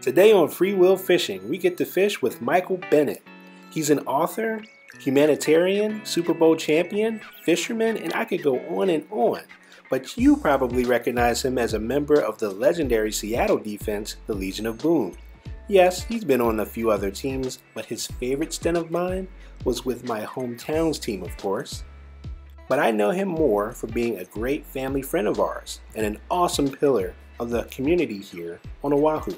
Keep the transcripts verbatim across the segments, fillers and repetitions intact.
Today on Free Will Fishing, we get to fish with Michael Bennett. He's an author, humanitarian, Super Bowl champion, fisherman, and I could go on and on. But you probably recognize him as a member of the legendary Seattle defense, the Legion of Boom. Yes, he's been on a few other teams, but his favorite stint of mine was with my hometown's team, of course. But I know him more for being a great family friend of ours and an awesome pillar of the community here on Oahu.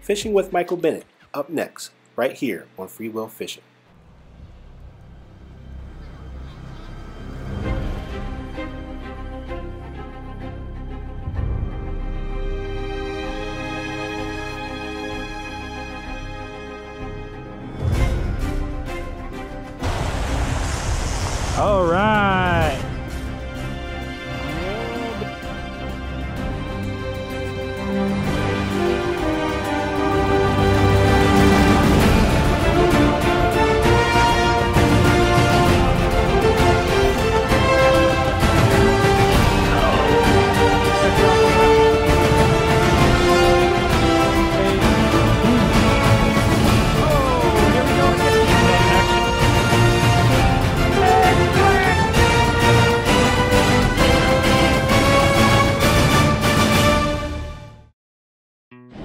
Fishing with Michael Bennett, up next, right here on Free Will Fishing. All right.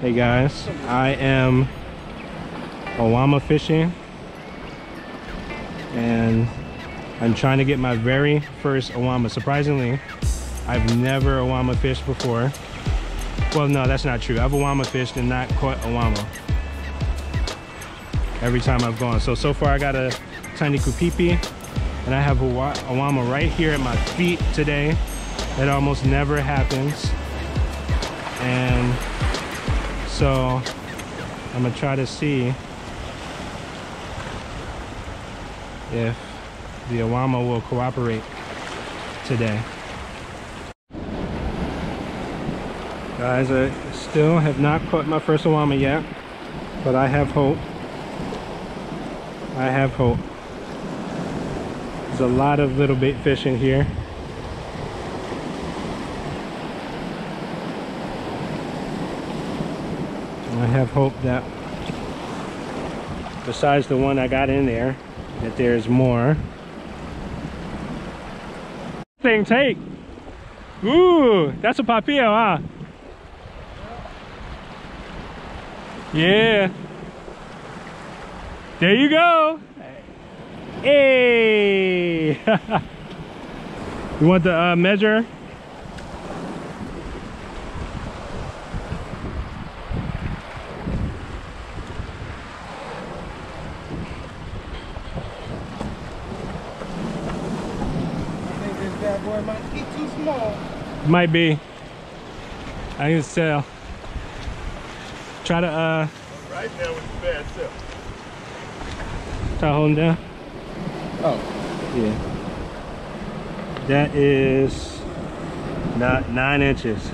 Hey guys, I am Oahu fishing and I'm trying to get my very first Oahu. Surprisingly, I've never Oahu fished before. Well, no, that's not true. I've Oahu fished and not caught Oahu every time I've gone. So, so far I got a tiny kupipi and I have Oahu right here at my feet today. It almost never happens. And so I'm gonna try to see if the Oahu will cooperate today. Guys, I still have not caught my first Oahu yet, but I have hope. I have hope. There's a lot of little bait fish in here. I have hope that besides the one I got in there, that there's more. Thing take. Ooh, that's a papio, huh? Yeah. There you go. Hey. You want the uh, measure? Might be. I can tell. Try to uh right there with the bad stuff. Try to hold him down. Oh. Yeah. That is not nine inches.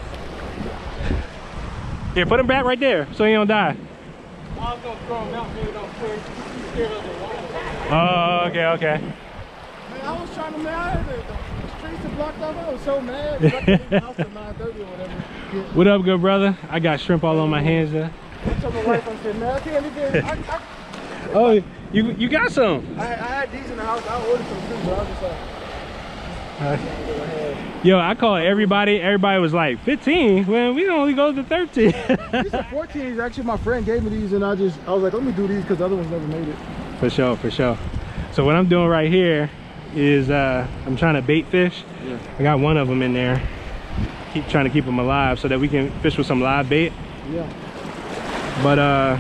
Here, put him back right there so he don't die. I'm gonna throw him out there, don't clear the water. Oh, okay, okay. Man, I was trying to get out of there though. Blocked off. I was so mad. What up, good brother? I got shrimp all on my hands there. I told my wife, I said, man, I can't even. I, I, oh, you you got some? I, I had these in the house. I ordered some too, but I was just like, uh, yo, I called everybody. Everybody was like, fifteen. Well, we only go to thirteen. These are fourteens. Actually, my friend gave me these, and I just I was like, let me do these because the other ones never made it. For sure, for sure. So what I'm doing right here is uh I'm trying to bait fish. Yeah. I got one of them in there, keep trying to keep them alive so that we can fish with some live bait. Yeah, but uh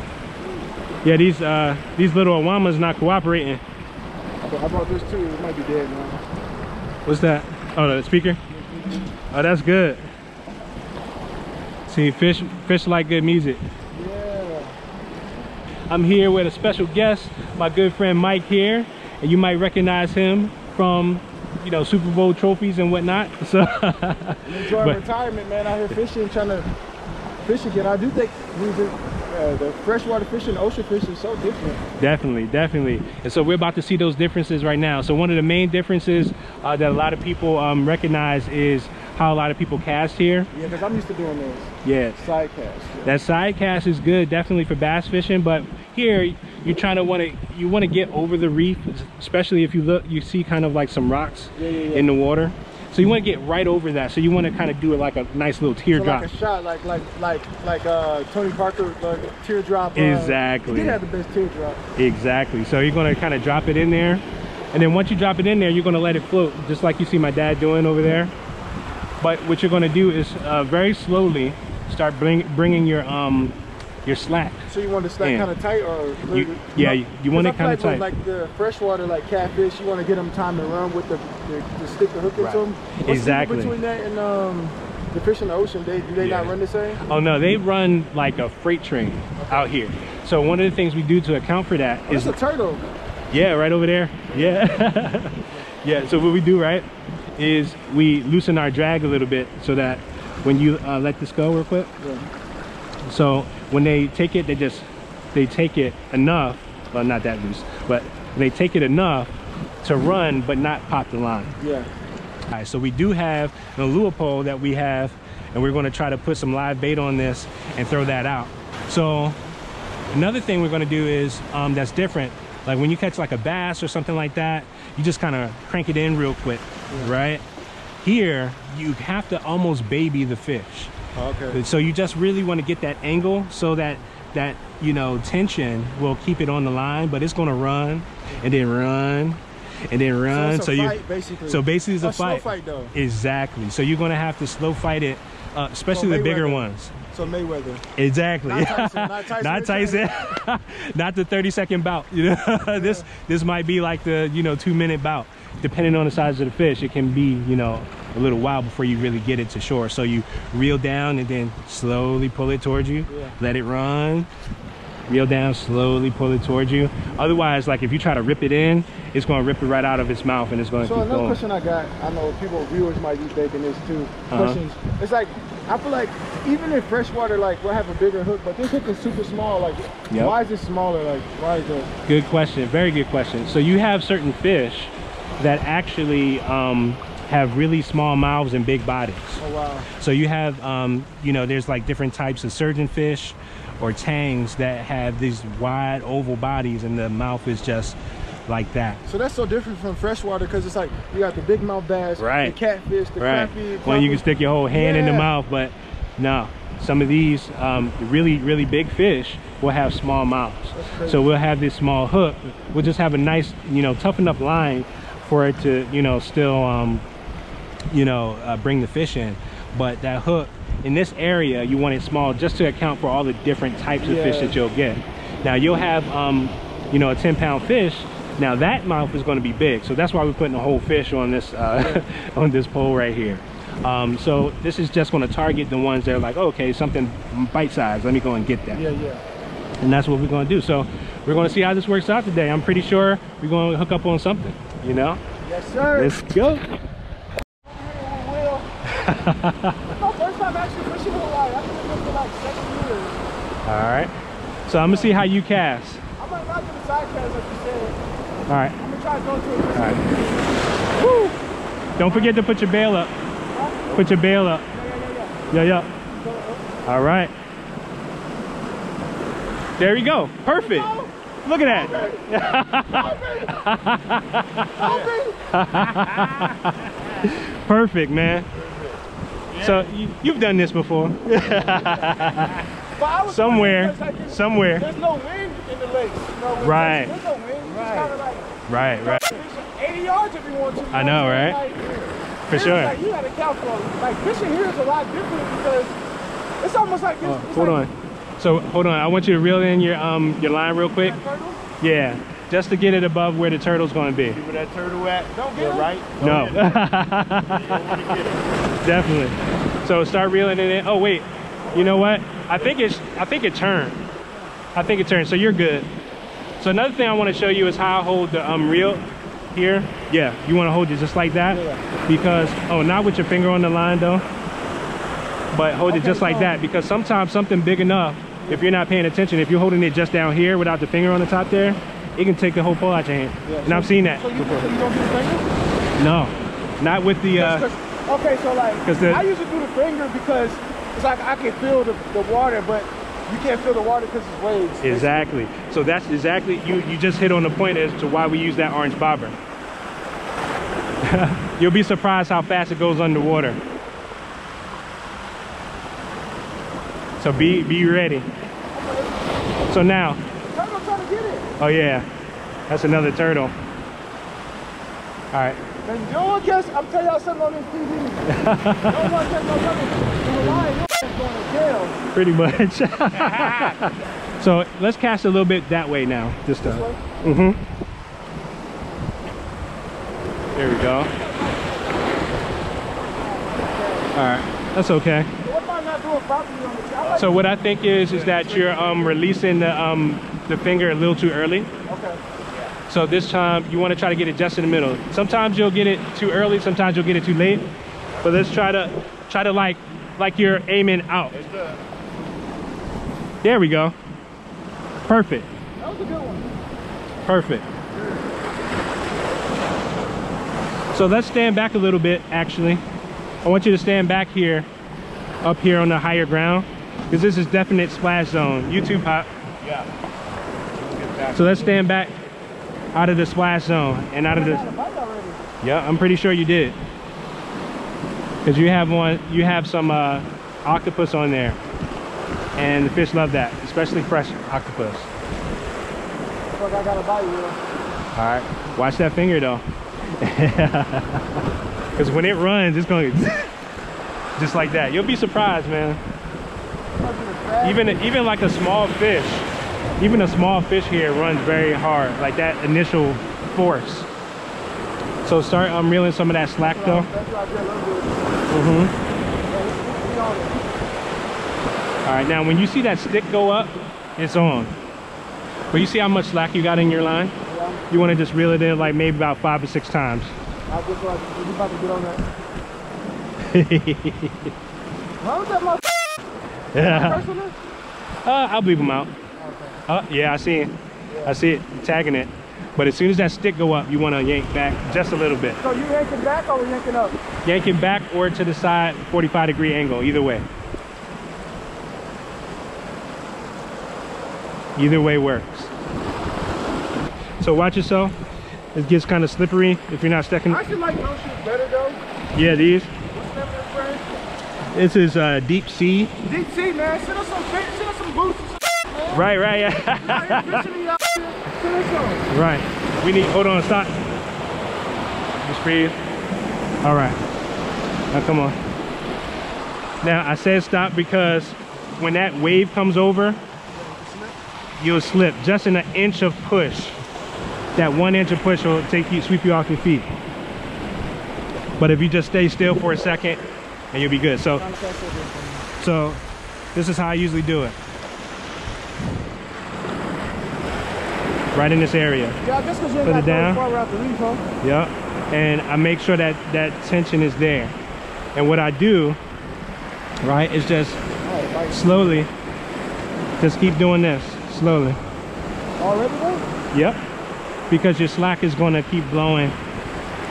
yeah, these uh these little Oahu's not cooperating. I brought this too. It might be dead now. What's that? Oh, the speaker. Oh, that's good. See, fish fish like good music. Yeah. I'm here with a special guest, my good friend Mike here. And you might recognize him from, you know, Super Bowl trophies and whatnot. So enjoy but, retirement, man. Out here fishing, trying to fish again. I do think music, uh, the freshwater fishing, ocean fishing is so different. Definitely, definitely. And so we're about to see those differences right now. So one of the main differences uh, that a lot of people um, recognize is how a lot of people cast here. Yeah, because I'm used to doing those. Yeah. Side cast. Yeah. That side cast is good, definitely for bass fishing, but here you're trying to want to you want to get over the reef, especially if you look you see kind of like some rocks yeah, yeah, yeah. in the water. So you want to get right over that. So you want to kind of do it like a nice little teardrop. So like a shot, like like like like uh, Tony Parker, like teardrop. Uh, exactly. He did have the best teardrop. Exactly. So you're going to kind of drop it in there, and then once you drop it in there, you're going to let it float, just like you see my dad doing over there. But what you're going to do is uh, very slowly start bring, bringing your um your slack. So you want the slack kind of tight, or you, you yeah, know, you want it kind of tight. Like the freshwater, like catfish, you want to get them time to run with the. To stick the hook right. into them. What's exactly. The difference between that and um, the fish in the ocean, they do they yeah. not run the same? Oh no, they run like a freight train okay. out here. So one of the things we do to account for that oh, is that's a turtle. Yeah, right over there. Yeah, yeah. So what we do right is we loosen our drag a little bit so that when you uh, let this go real quick. Yeah. So when they take it, they just they take it enough. Well, not that loose, but they take it enough to run but not pop the line. Yeah. All right, so we do have the lure pole that we have, and we're going to try to put some live bait on this and throw that out. So another thing we're going to do is um that's different, like when you catch like a bass or something like that, you just kind of crank it in real quick. Yeah. Right here you have to almost baby the fish. Okay, so you just really want to get that angle so that that you know tension will keep it on the line, but it's going to run and then run and then run. So, so you basically so basically it's a, a fight, slow fight though. Exactly, so you're going to have to slow fight it, uh, especially so the bigger ones. So Mayweather, exactly, not Tyson, not Tyson, not, Tyson. Not the thirty second bout, you know. Yeah. this this might be like the you know two minute bout, depending on the size of the fish. It can be you know a little while before you really get it to shore, so you reel down and then slowly pull it towards you. Yeah. Let it run, reel down, slowly pull it towards you. Otherwise, like if you try to rip it in, it's going to rip it right out of its mouth and it's going to so keep going. So another question I got, I know people, viewers might be thinking this too, questions. Uh-huh. It's like, I feel like even in freshwater, like we'll have a bigger hook, but this hook is super small. Like yep. why is it smaller? Like why is that? Good question, very good question. So you have certain fish that actually um, have really small mouths and big bodies. Oh wow. So you have, um, you know, there's like different types of surgeon fish or tangs that have these wide oval bodies and the mouth is just like that. So that's so different from freshwater, because it's like you got the big mouth bass, right, the catfish, the right. crappie. Well, crappie. You can stick your whole hand yeah. in the mouth, but no, some of these um, really, really big fish will have small mouths. So we'll have this small hook. We'll just have a nice, you know, tough enough line for it to, you know, still, um, you know, uh, bring the fish in. But that hook, in this area, you want it small just to account for all the different types of yeah. fish that you'll get. Now you'll have, um, you know, a ten pound fish. Now that mouth is going to be big, so that's why we're putting a whole fish on this uh, on this pole right here. Um, so this is just going to target the ones that are like, oh, okay, something bite-sized. Let me go and get that. Yeah, yeah. And that's what we're going to do. So we're going to see how this works out today. I'm pretty sure we're going to hook up on something. You know? Yes, sir. Let's go. Alright, so I'm gonna see how you cast. I'm gonna rock to the side cast like you said. Alright. I'm gonna try to go to it. Alright. Woo! Don't forget to put your bail up. Huh? Put your bail up. Yeah, yeah, yeah. Yeah, yeah. Alright. There you go. Perfect. Look at that. Perfect, man. Yeah. So you, you've done this before. somewhere, like there's, somewhere. There's no wind in the lake. No right. There's no wind. Right. It's like, right. Right. eighty yards if you want to. I know, right? Like, for sure. Like, you got to count for. Like fishing here is a lot different because it's almost like this. Oh, hold like, on. So hold on. I want you to reel in your um your line real quick. Yeah. Just to get it above where the turtle's going to be. See where that turtle at? Don't get it. Right? Don't no. Get it. You don't want to get it. Definitely. So start reeling it in. Oh wait. You know what? I think it's I think it turned. I think it turned. So you're good. So another thing I want to show you is how I hold the um reel here. Yeah, you want to hold it just like that. Yeah. Because oh, not with your finger on the line though. But hold okay, it just so. like that, because sometimes something big enough, if you're not paying attention, if you're holding it just down here without the finger on the top there, it can take the whole pole out your hand. Yeah, and so I've seen that. So you, so you don't do the finger? No. Not with the uh Okay, so like, the, I usually do the finger because it's like I can feel the, the water, but you can't feel the water because it's waves. Basically. Exactly. So that's exactly, you, you just hit on the point as to why we use that orange bobber. You'll be surprised how fast it goes underwater. So be, be ready. So now. Turtle's trying to get it. Oh yeah, that's another turtle. All right. And you don't guess, I'm telling y'all something on this T V. Don't want to catch no turtle. You're lying, your ass going to jail. Pretty much. So let's cast a little bit that way now. Just this way? Mm-hmm. There we go. All right, that's okay. So what I think is is that you're um, releasing the, um, the finger a little too early. Okay. So this time you want to try to get it just in the middle. Sometimes you'll get it too early, sometimes you'll get it too late. But let's try to try to like like you're aiming out. There we go. Perfect. That was a good one. Perfect. So let's stand back a little bit actually. I want you to stand back here. Up here on the higher ground, because this is definite splash zone. You too, Pop. Yeah. Let's so let's stand back out of the splash zone and out of the. Yeah, I'm pretty sure you did, because you have one. You have some uh, octopus on there, and the fish love that, especially fresh octopus. Fuck, I gotta bite you. All right, watch that finger though, because when it runs, it's going. Just like that. You'll be surprised, man. Even even like a small fish, even a small fish here runs very hard, like that initial force. So start um, reeling some of that slack though. Mm-hmm. All right, now when you see that stick go up, it's on. But you see how much slack you got in your line? You want to just reel it in like maybe about five or six times. Why was that my yeah. uh, I'll bleep him out. Okay. Uh, yeah, I see it. Yeah. I see it. I'm tagging it. But as soon as that stick go up, you want to yank back just a little bit. So you yanking back or yanking up? Yanking back or to the side, forty-five degree angle, either way. Either way works. So watch yourself. It gets kind of slippery if you're not sticking. I should like those shoes better though. Yeah, these. This is uh, deep sea. Deep sea, man. Send us some, send us some boots. Man. Right, right, yeah. Right. We need. Hold on, stop. Just breathe. All right. Now come on. Now I said stop because when that wave comes over, you'll slip. Just in an inch of push. That one inch of push will take you, sweep you off your feet. But if you just stay still for a second. And you'll be good. So, so this is how I usually do it. Right in this area. Yeah, just because you're not going far out the reef, huh? Yeah. And I make sure that that tension is there. And what I do, right, is just slowly, just keep doing this slowly. Already though? Yep. Because your slack is going to keep blowing,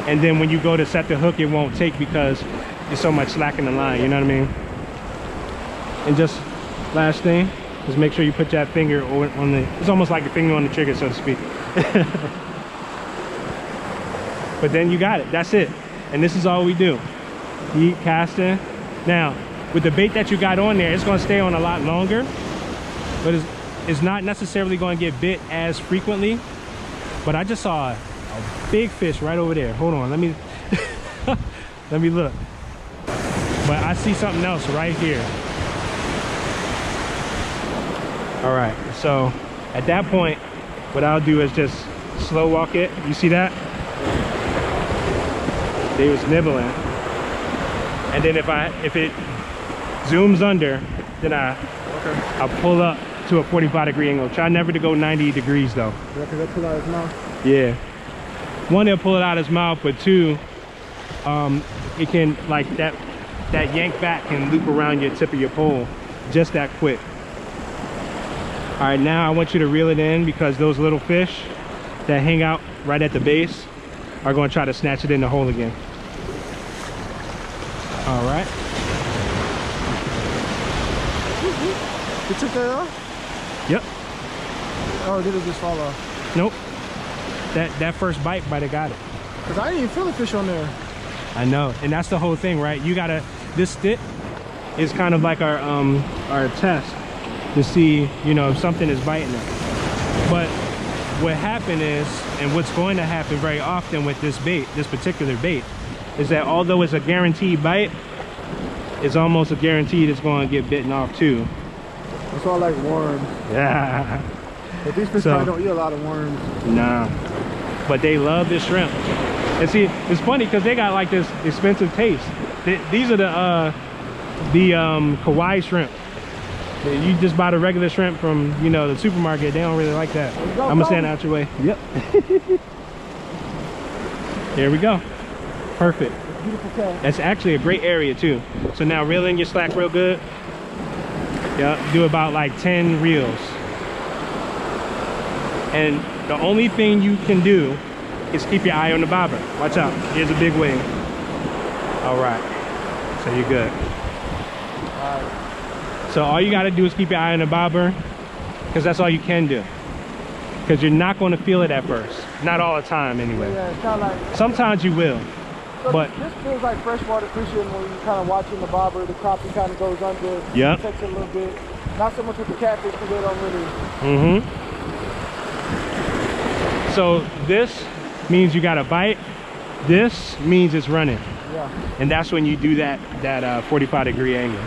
and then when you go to set the hook, it won't take because. There's so much slack in the line, you know what I mean? And just last thing, just make sure you put that finger on the, it's almost like the finger on the trigger, so to speak. But then you got it, that's it. And this is all we do. Keep casting. Now, with the bait that you got on there, it's gonna stay on a lot longer, but it's, it's not necessarily gonna get bit as frequently. But I just saw a big fish right over there. Hold on, let me, let me look. But I see something else right here. All right, so at that point, what I'll do is just slow walk it. You see that? They was nibbling. And then if I if it zooms under, then I okay. I pull up to a forty-five degree angle. Try never to go ninety degrees though. Yeah, 'cause they'll pull out his mouth. Yeah. One, they'll pull it out his mouth, but two, um, it can like that. That yank back can loop around your tip of your pole just that quick. All right, now I want you to reel it in because those little fish that hang out right at the base are going to try to snatch it in the hole again. You took that off? Yep. Oh, did it just fall off? Nope. That that first bite might have got it. Because I didn't even feel the fish on there. I know. And that's the whole thing, right? You gotta, this stick is kind of like our um our test to see, you know, if something is biting it. But what happened is, and what's going to happen very often with this bait, this particular bait, is that although it's a guaranteed bite, it's almost a guaranteed it's going to get bitten off too. It's all like worms. Yeah. But these fish so, probably don't eat a lot of worms. Nah. But they love this shrimp. And see, it's funny because they got like this expensive taste. They, these are the uh, the um, Kauai shrimp. You just buy the regular shrimp from, you know, the supermarket. They don't really like that. Go, I'm gonna stand out your way. Yep. There we go. Perfect. Beautiful cast. That's actually a great area too. So now reel in your slack real good. Yep. Do about like ten reels. And the only thing you can do is keep your eye on the bobber. Watch out. Here's a big wave. All right. So you're good. All right. So all you got to do is keep your eye on the bobber, because that's all you can do, because you're not going to feel it at first. Not all the time anyway. Yeah, it's kind of like, sometimes you will. So but this feels like freshwater fishing when you're kind of watching the bobber, the crappie kind of goes under. Yeah. Takes it a little bit. Not so much with the catfish because they don't really. Mm-hmm. So this means you got a bite. This means it's running. Yeah. And that's when you do that, that uh, forty-five degree angle.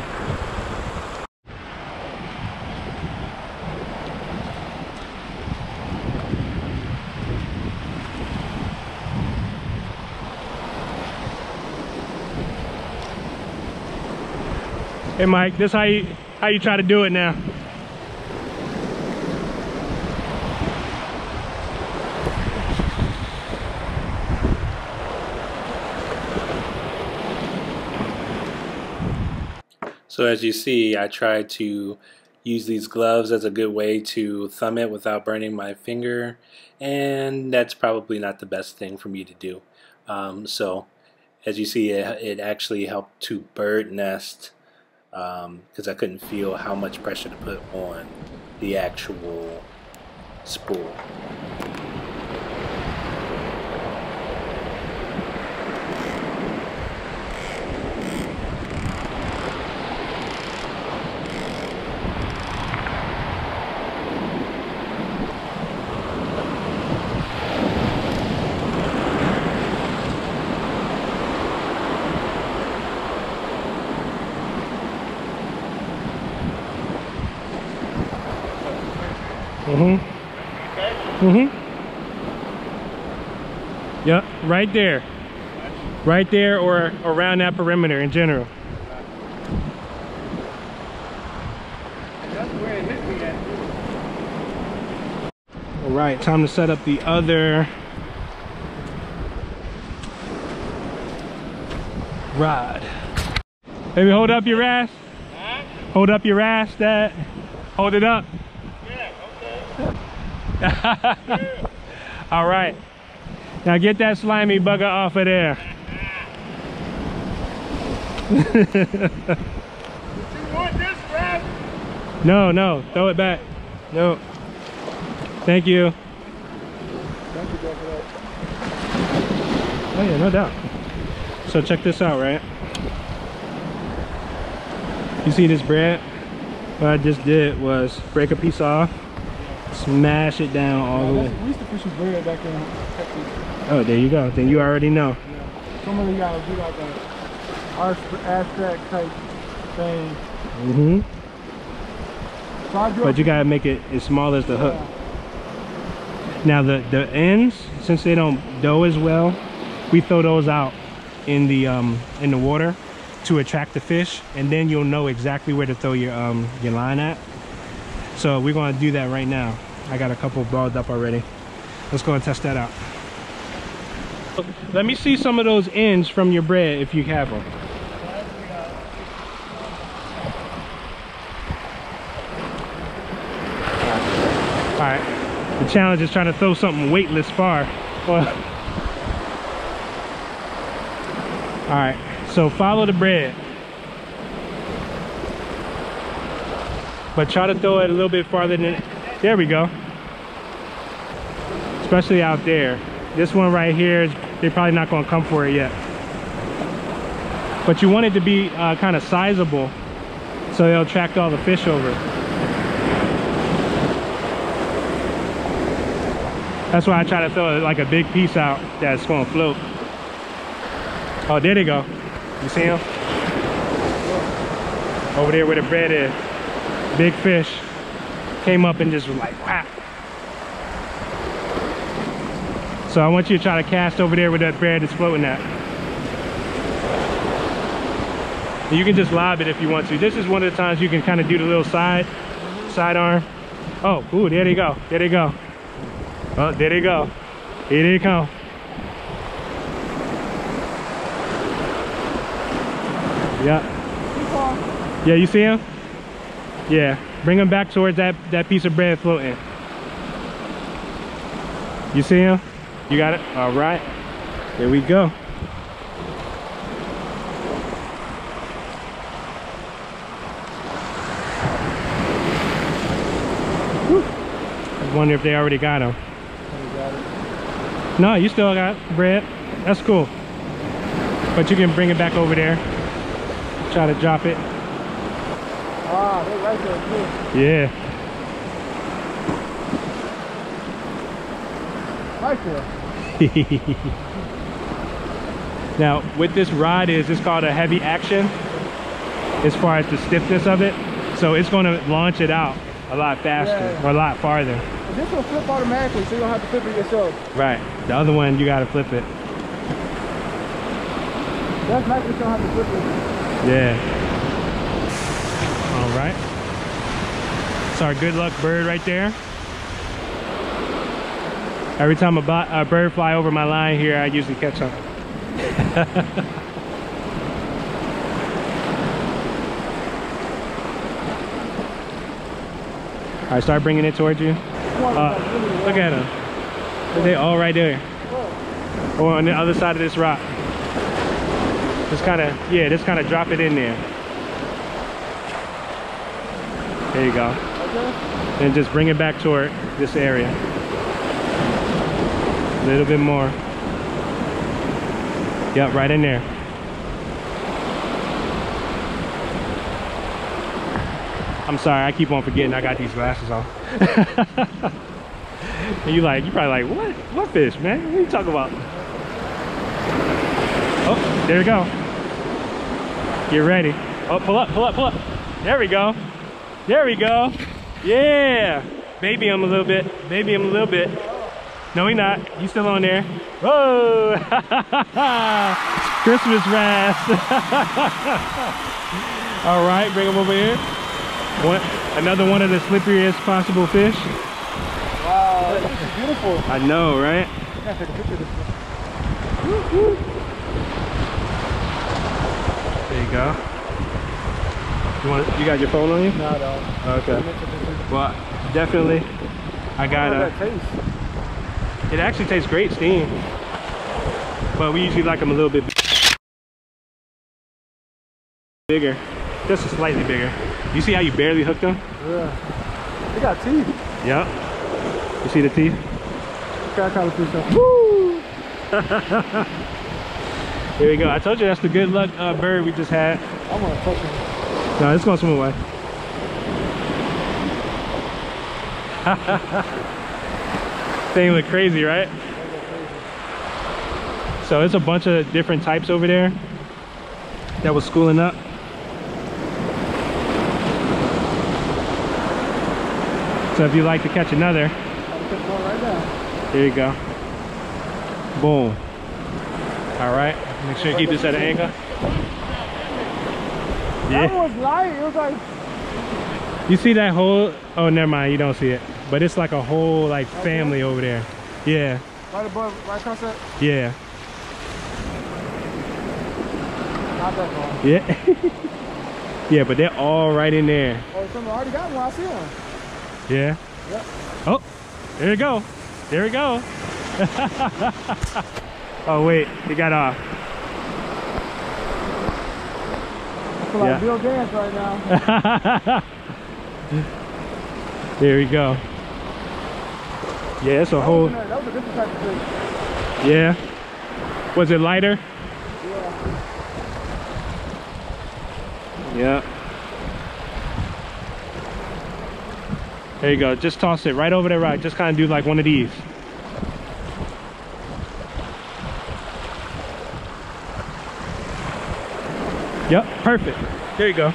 Hey Mike, this how you how you try to do it now. So as you see, I try to use these gloves as a good way to thumb it without burning my finger, and that's probably not the best thing for me to do. Um, so as you see, it, it actually helped to bird nest, because um, I couldn't feel how much pressure to put on the actual spool. Mm-hmm. Mm-hmm. Yep, right there. Right there or around that perimeter in general. That's where it hit me at. Alright, time to set up the other rod. Baby, hold up your wrasse. Huh? Hold up your wrasse, Dad. Hold it up. All right, now get that slimy bugger off of there. Did you want this, Brad? No, no, throw it back. No, thank you. Thank you, Dad, for that. Oh yeah, no doubt. So check this out, right? You see this bread? What I just did was break a piece off. Smash it down all yeah, the way. We used to fish with bread back in Texas. Oh, there you go. Then you already know. Yeah. Some of you gotta do like an abstract type thing. Mm-hmm. So but you gotta make it as small as the hook. Yeah. Now the, the ends, since they don't dough as well, we throw those out in the um in the water to attract the fish, and then you'll know exactly where to throw your um your line at. So we're gonna do that right now. I got a couple balled up already. Let's go and test that out. Let me see some of those ends from your bread if you have them. All right, the challenge is trying to throw something weightless far. All right, so follow the bread. but try to throw it a little bit farther than, there we go. Especially out there. This one right here, they're probably not gonna come for it yet. But you want it to be uh, kind of sizable so they'll attract all the fish over. That's why I try to throw like a big piece out that's gonna float. Oh, there they go. You see him? Over there where the bread is. Big fish. Came up and just was like, wow. So I want you to try to cast over there with that bread that's floating at. You can just lob it if you want to. This is one of the times you can kind of do the little side, side arm. Oh, ooh, there they go, there they go. Oh, there they go, here they come. Yeah. Yeah, you see him? Yeah, bring him back towards that, that piece of bread floating. You see him? You got it? All right. There we go. Whew. I wonder if they already got him. You got it. No, you still got bread. That's cool. But you can bring it back over there. Try to drop it. Ah, they're right there too. Yeah. Now with this rod is it's called a heavy action as far as the stiffness of it, so it's going to launch it out a lot faster, yeah. Or a lot farther. This will flip automatically, so you don't have to flip it yourself. Right, the other one you got to flip it. That's nice, you don't have to flip it. Yeah. All right, it's our good luck bird right there. Every time a, a bird fly over my line here, I usually catch them. All right, start bringing it towards you. Uh, look at them. They're all right there. Or on the other side of this rock. Just kind of, yeah, just kind of drop it in there. There you go. And just bring it back toward this area. A little bit more. Yep, right in there. I'm sorry, I keep on forgetting I got these glasses on. And you like, you probably like, what? What fish, man? What are you talking about? Oh, there we go. Get ready. Oh, pull up, pull up, pull up. There we go. There we go. Yeah. Baby him a little bit. Baby him a little bit. No, he not. You still on there. Whoa! Christmas wrasse. All right, bring him over here. One, another one of the slipperiest possible fish. Wow, this is beautiful. I know, right? There you go. You want? You got your phone on you? No, I don't. Okay. Well, definitely. I got a. It actually tastes great steam, but we usually like them a little bit bigger, just slightly bigger. You see how you barely hooked them? Yeah. They got teeth. Yep. You see the teeth? Woo! Here we go. I told you that's the good luck uh, bird we just had. I'm gonna fuck him. No, it's gonna swim away. Thing look crazy, right? So it's a bunch of different types over there that was schooling up. So if you'd like to catch another, there you go. Boom. All right, make sure you keep this at an angle. Yeah. That was light. It was like. You see that whole? Oh, never mind. You don't see it. But it's like a whole like family over there. Yeah. Right above, right across that? Yeah. Not that far. Yeah. Yeah, but they're all right in there. Oh, someone already got one. I see one. Yeah. Yep. Oh, there you go. There we go. Oh, wait. He got off. I feel like yeah. Bill Gaines right now. There we go. Yeah, it's a whole. That was a different type of fish. Yeah. Was it lighter? Yeah. Yeah. There you go. Just toss it right over that rock. Just kind of do like one of these. Yep, perfect. There you go.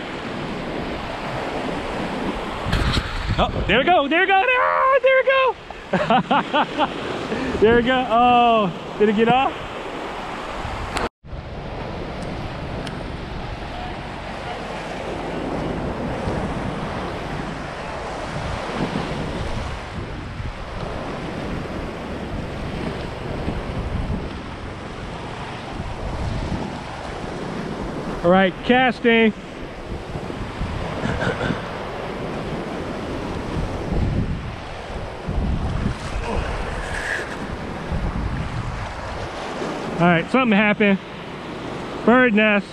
Oh, there we go, there we go, there, ah, there we go. There we go. Oh, did it get off? All right, casting. All right, something happened. Bird nest.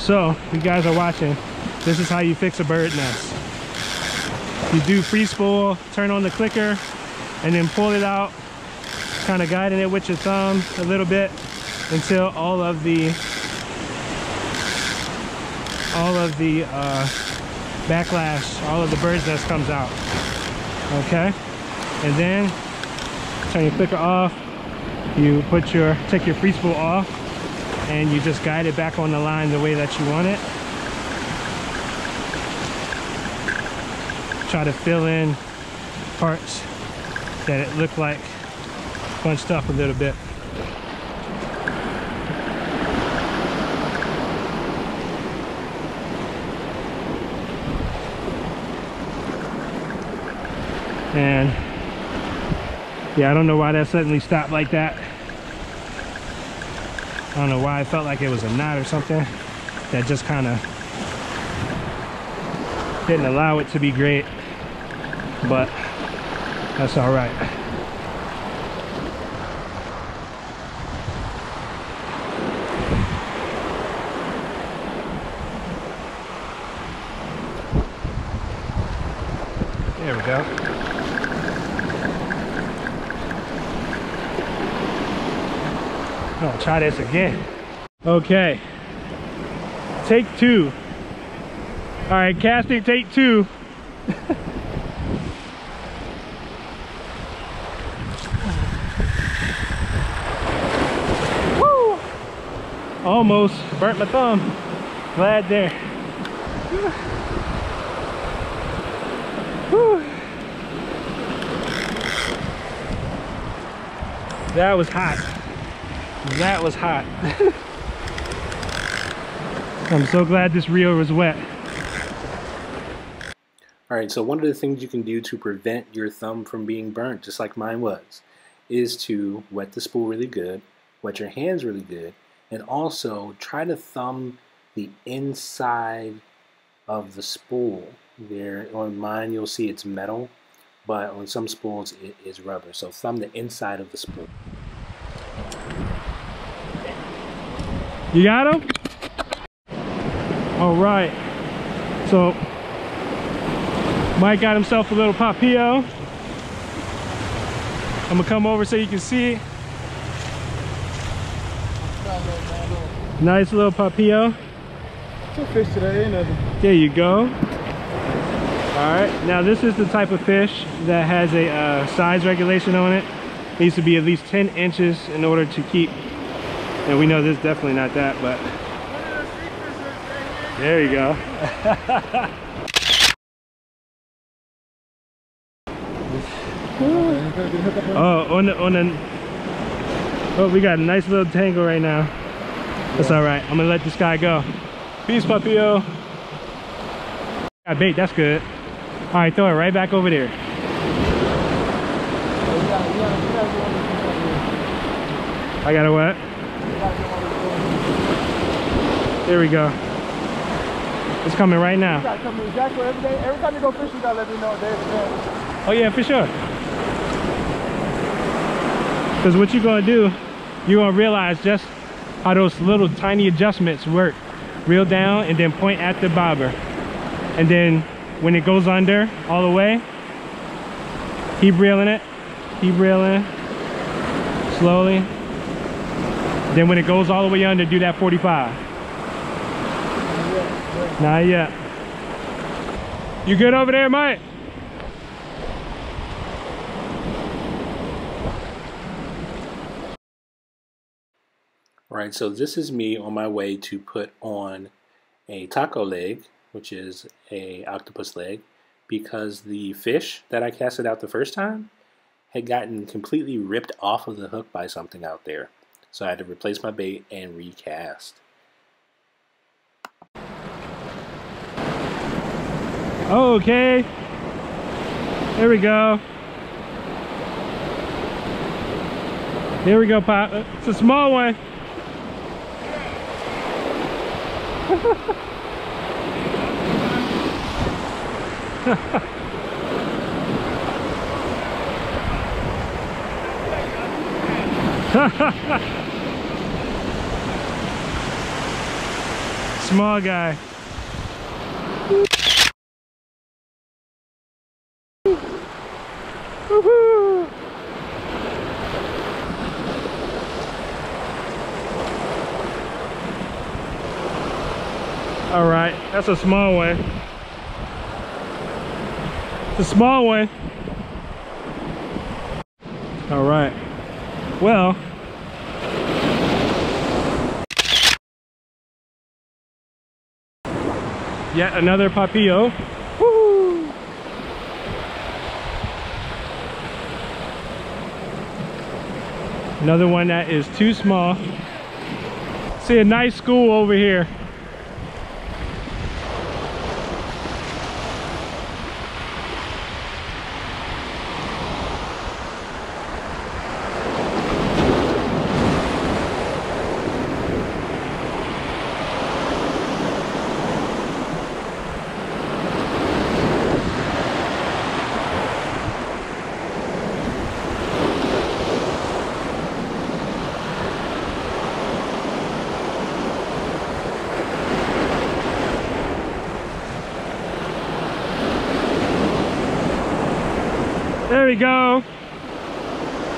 So, you guys are watching, this is how you fix a bird nest. You do free spool, turn on the clicker, and then pull it out, kind of guiding it with your thumb a little bit until all of the all of the uh, backlash, all of the bird's nest comes out. Okay? And then turn your clicker off, you put your take your free spool off, and you just guide it back on the line the way that you want it. Try to fill in parts that it looked like bunched up a little bit. And yeah, I don't know why that suddenly stopped like that. I don't know why I felt like it was a knot or something that just kind of didn't allow it to be great, but that's all right. There we go. I'll try this again. Okay, take two. All right, casting take two. Woo! Almost burnt my thumb. Glad there. Woo. That was hot. That was hot. I'm so glad this reel was wet. Alright, so one of the things you can do to prevent your thumb from being burnt, just like mine was, is to wet the spool really good, wet your hands really good, and also try to thumb the inside of the spool. There, on mine you'll see it's metal, but on some spools it is rubber. So thumb the inside of the spool. You got him? All right. So, Mike got himself a little papio. I'm gonna come over so you can see it. Nice little papio. Two fish today, ain't nothing. There you go. All right, now this is the type of fish that has a uh, size regulation on it. It needs to be at least ten inches in order to keep. And we know this is definitely not that, but there you go. Oh, on the on the oh, we got a nice little tangle right now. That's all right. I'm gonna let this guy go. Peace, papio. Got bait. That's good. All right, throw it right back over there. I gotta what? There we go. It's coming right now. You gotta come exactly every day. Every time you go fishing, you gotta let me know. Oh yeah, for sure. Because what you're gonna do, you're gonna realize just how those little tiny adjustments work. Reel down and then point at the bobber. And then when it goes under all the way, keep reeling it, keep reeling it, slowly. Then when it goes all the way under, do that forty-five. Not yet. You good over there, Mike? All right, so this is me on my way to put on a taco leg, which is a octopus leg, because the fish that I casted out the first time had gotten completely ripped off of the hook by something out there. So I had to replace my bait and recast. Okay, there we go. Here we go, Pop. It's a small one. Small guy. Woohoo! All right, that's a small one. It's a small one. All right. Well. Yet another papio. Woo! Another one that is too small. See a nice school over here. There we go.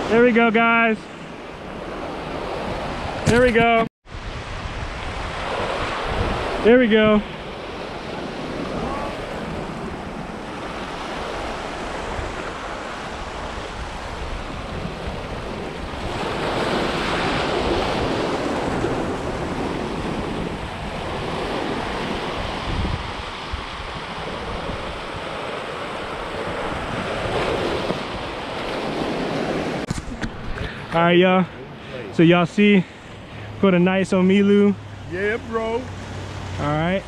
There we go, guys. There we go. There we go. All right, y'all. So y'all see, put a nice on Milu. Yeah, bro. All right.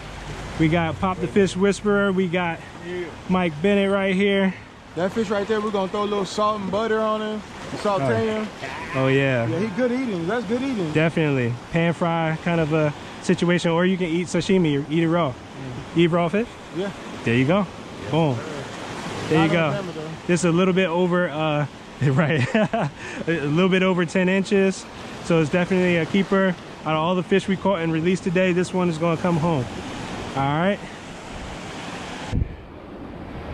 We got Pop the Fish Whisperer. We got yeah. Mike Bennett right here. That fish right there, we're going to throw a little salt and butter on him. Saute him. Oh, yeah. Yeah, he good eating. That's good eating. Definitely. Pan fry kind of a situation. Or you can eat sashimi. Eat it raw. Mm-hmm. Eat raw fish? Yeah. There you go. Yeah. Boom. There Not you go. Camera, this is a little bit over... Uh, right a little bit over ten inches, so it's definitely a keeper. Out of all the fish we caught and released today, this one is going to come home. All right,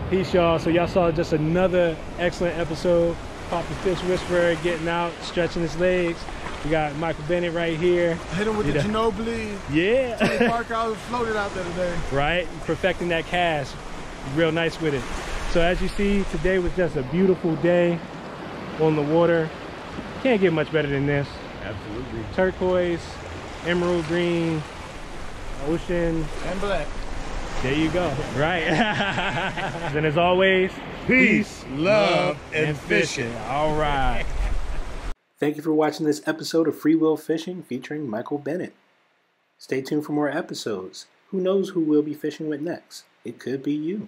peace y'all. So y'all saw just another excellent episode. Pop the Fish Whisperer getting out, stretching his legs. We got Michael Bennett right here. Hit him with you the know. Ginobili. Yeah. Tony Parker, I was floated out there today, right, perfecting that cast real nice with it. So as you see, today was just a beautiful day on the water. Can't get much better than this. Absolutely. Turquoise, emerald green, ocean, and black. There you go. Right. And as always, peace, peace love, and, and fishing. fishing. All right. Thank you for watching this episode of Free Will Fishing featuring Michael Bennett. Stay tuned for more episodes. Who knows who we'll be fishing with next? It could be you.